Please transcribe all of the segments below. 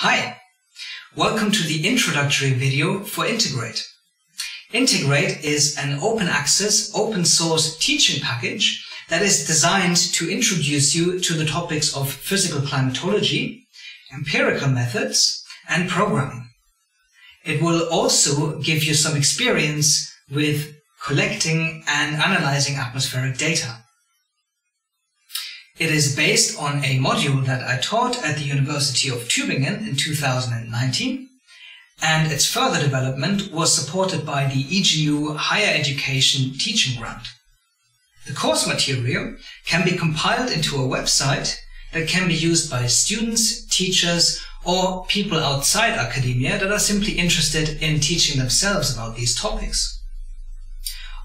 Hi! Welcome to the introductory video for Integrate. Integrate is an open access, open source teaching package that is designed to introduce you to the topics of physical climatology, empirical methods, and programming. It will also give you some experience with collecting and analyzing atmospheric data. It is based on a module that I taught at the University of Tübingen in 2019, and its further development was supported by the EGU Higher Education Teaching Grant. The course material can be compiled into a website that can be used by students, teachers, or people outside academia that are simply interested in teaching themselves about these topics.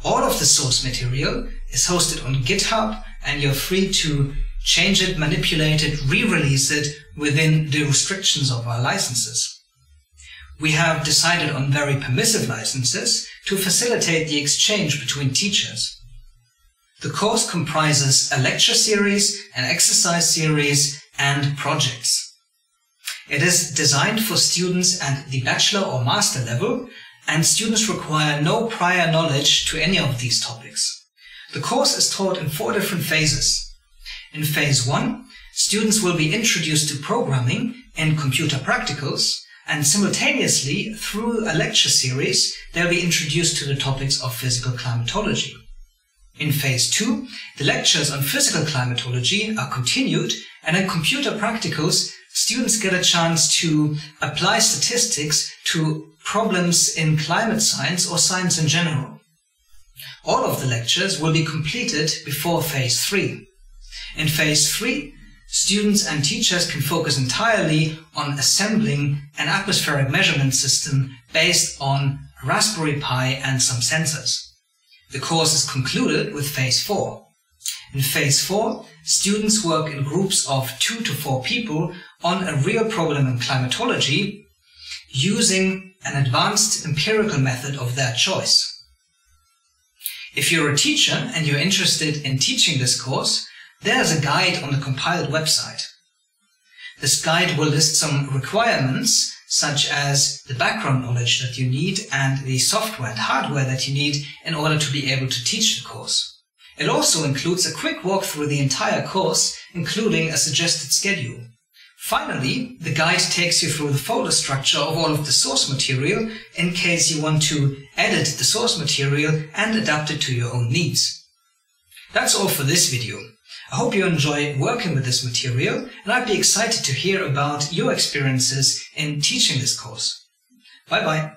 All of the source material is hosted on GitHub, and you're free to change it, manipulate it, re-release it within the restrictions of our licenses. We have decided on very permissive licenses to facilitate the exchange between teachers. The course comprises a lecture series, an exercise series, and projects. It is designed for students at the bachelor or master level, and students require no prior knowledge to any of these topics. The course is taught in four different phases. In phase one, students will be introduced to programming in computer practicals, and simultaneously, through a lecture series, they'll be introduced to the topics of physical climatology. In phase two, the lectures on physical climatology are continued, and in computer practicals, students get a chance to apply statistics to problems in climate science or science in general. All of the lectures will be completed before phase 3. In phase 3, students and teachers can focus entirely on assembling an atmospheric measurement system based on Raspberry Pi and some sensors. The course is concluded with phase 4. In phase 4, students work in groups of 2 to 4 people on a real problem in climatology using an advanced empirical method of their choice. If you're a teacher and you're interested in teaching this course, there's a guide on the compiled website. This guide will list some requirements, such as the background knowledge that you need and the software and hardware that you need in order to be able to teach the course. It also includes a quick walk through the entire course, including a suggested schedule. Finally, the guide takes you through the folder structure of all of the source material in case you want to edit the source material and adapt it to your own needs. That's all for this video. I hope you enjoy working with this material, and I'd be excited to hear about your experiences in teaching this course. Bye bye!